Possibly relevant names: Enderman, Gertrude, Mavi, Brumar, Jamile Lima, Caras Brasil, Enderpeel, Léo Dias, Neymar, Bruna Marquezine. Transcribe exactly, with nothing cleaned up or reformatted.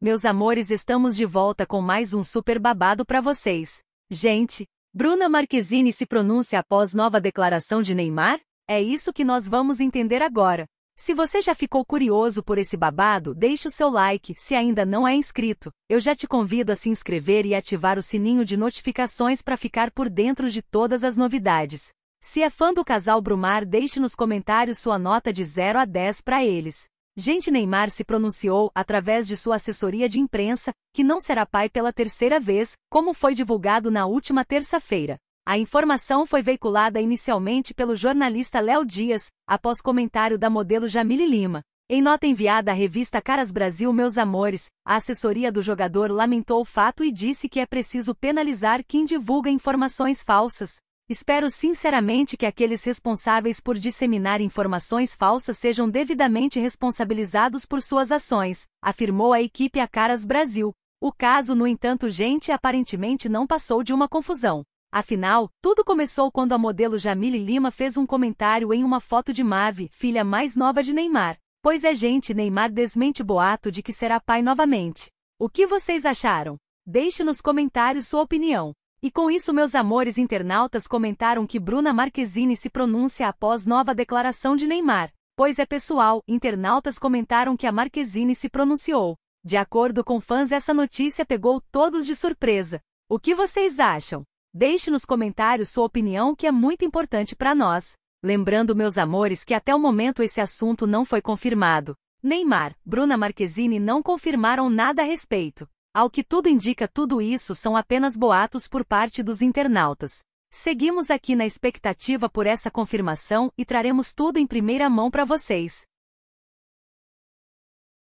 Meus amores, estamos de volta com mais um super babado pra vocês. Gente, Bruna Marquezine se pronuncia após nova declaração de Neymar? É isso que nós vamos entender agora. Se você já ficou curioso por esse babado, deixe o seu like. Se ainda não é inscrito, eu já te convido a se inscrever e ativar o sininho de notificações para ficar por dentro de todas as novidades. Se é fã do casal Brumar, deixe nos comentários sua nota de zero a dez para eles. Gente, Neymar se pronunciou através de sua assessoria de imprensa, que não será pai pela terceira vez, como foi divulgado na última terça-feira. A informação foi veiculada inicialmente pelo jornalista Léo Dias, após comentário da modelo Jamile Lima. Em nota enviada à revista Caras Brasil, meus amores, a assessoria do jogador lamentou o fato e disse que é preciso penalizar quem divulga informações falsas. Espero sinceramente que aqueles responsáveis por disseminar informações falsas sejam devidamente responsabilizados por suas ações, afirmou a equipe a Caras Brasil. O caso, no entanto, gente, aparentemente não passou de uma confusão. Afinal, tudo começou quando a modelo Jamile Lima fez um comentário em uma foto de Mavi, filha mais nova de Neymar. Pois é, gente, Neymar desmente boato de que será pai novamente. O que vocês acharam? Deixe nos comentários sua opinião. E com isso, meus amores, internautas comentaram que Bruna Marquezine se pronuncia após nova declaração de Neymar. Pois é, pessoal, internautas comentaram que a Marquezine se pronunciou. De acordo com fãs, essa notícia pegou todos de surpresa. O que vocês acham? Deixe nos comentários sua opinião, que é muito importante para nós. Lembrando, meus amores, que até o momento esse assunto não foi confirmado. Neymar, Bruna Marquezine não confirmaram nada a respeito. Ao que tudo indica, tudo isso são apenas boatos por parte dos internautas. Seguimos aqui na expectativa por essa confirmação e traremos tudo em primeira mão para vocês.